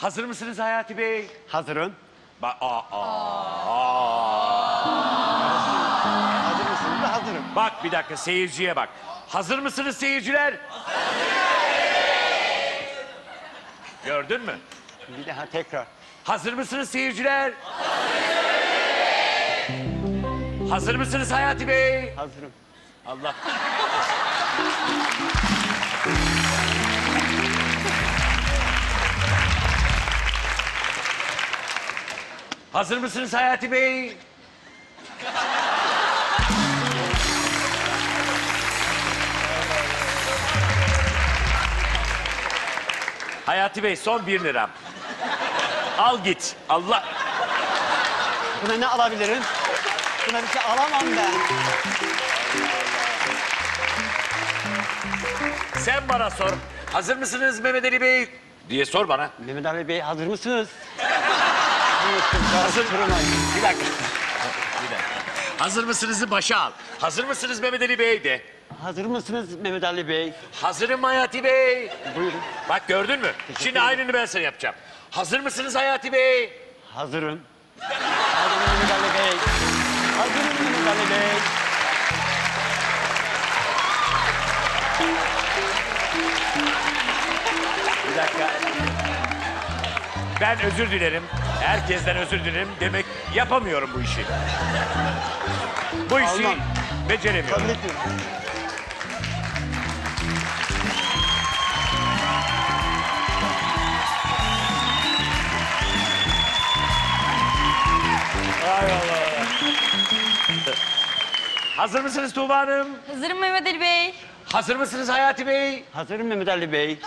Hazır mısınız Hayati Bey? Hazırım. Hazır mısınız da hazırım. Bak bir dakika seyirciye bak. Hazır mısınız seyirciler? Hazırız. Gördün mü? Bir daha tekrar. Hazır mısınız seyirciler? Hazırız. Hazır mısınız Hayati Bey? Hazırım. Allah. Hazır mısınız Hayati Bey? Hayati Bey son 1 liram. Al git. Allah. Buna ne alabilirim? Buna bir şey alamam ben. Sen bana sor. Hazır mısınız Mehmet Ali Bey? Diye sor bana. Mehmet Ali Bey hazır mısınız? Hazır. Bir dakika. Hazır mısınızı başa al. Hazır mısınız Mehmet Ali Bey de. Hazır mısınız Mehmet Ali Bey? Hazırım Hayati Bey. Buyurun. Bak gördün mü? Şimdi aynını ben sana yapacağım. Hazır mısınız Hayati Bey? Hazırım. Hazırım Mehmet Ali Bey. Hazırım Mehmet Ali Bey. Bir dakika. Ben özür dilerim. Herkesten özür dilerim. Demek yapamıyorum bu işi. Bu işi Allah'ım beceremiyorum. Ay Allah. Hazır mısınız Tuğba Hanım? Hazırım Mehmet Ali Bey. Hazır mısınız Hayati Bey? Hazırım Mehmet Ali Bey.